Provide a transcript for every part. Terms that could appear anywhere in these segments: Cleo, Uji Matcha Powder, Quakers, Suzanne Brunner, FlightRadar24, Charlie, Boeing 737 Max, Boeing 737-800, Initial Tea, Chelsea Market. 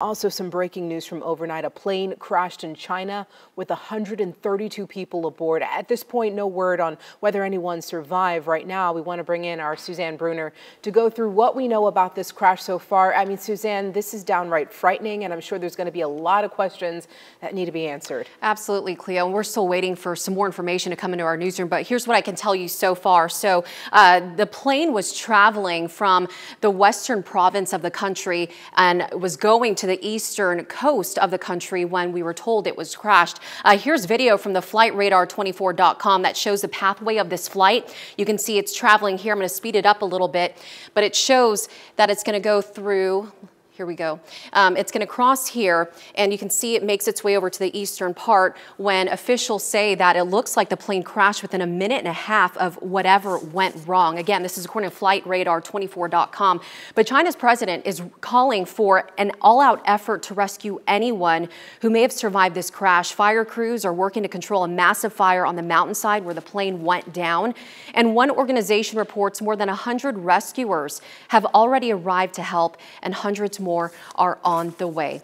Also, some breaking news from overnight. A plane crashed in China with 132 people aboard. At this point, no word on whether anyone survived. Right now, we want to bring in our Suzanne Brunner to go through what we know about this crash so far. I mean, Suzanne, this is downright frightening, and I'm sure there's going to be a lot of questions that need to be answered. Absolutely, Cleo. And we're still waiting for some more information to come into our newsroom, but here's what I can tell you so far. So the plane was traveling from the western province of the country and was going to the eastern coast of the country when we were told it was crashed. Here's video from the FlightRadar24.com that shows the pathway of this flight. You can see it's traveling here. I'm going to speed it up a little bit, but it shows that it's going to go through. Here we go. It's going to cross here, and you can see it makes its way over to the eastern part when officials say that it looks like the plane crashed within a minute and a half of whatever went wrong. Again, this is according to FlightRadar24.com. But China's president is calling for an all-out effort to rescue anyone who may have survived this crash. Fire crews are working to control a massive fire on the mountainside where the plane went down. And one organization reports more than 100 rescuers have already arrived to help, and hundreds more are on the way.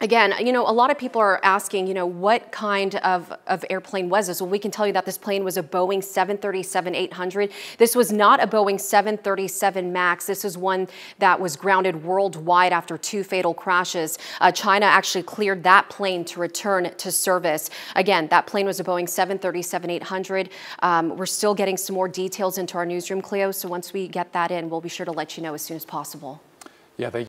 Again, you know, a lot of people are asking, you know, what kind of airplane was this? Well, we can tell you that this plane was a Boeing 737-800. This was not a Boeing 737 Max. This is one that was grounded worldwide after two fatal crashes. China actually cleared that plane to return to service. Again, that plane was a Boeing 737-800. We're still getting some more details into our newsroom, Cleo, so once we get that in, we'll be sure to let you know as soon as possible. Yeah, thank you.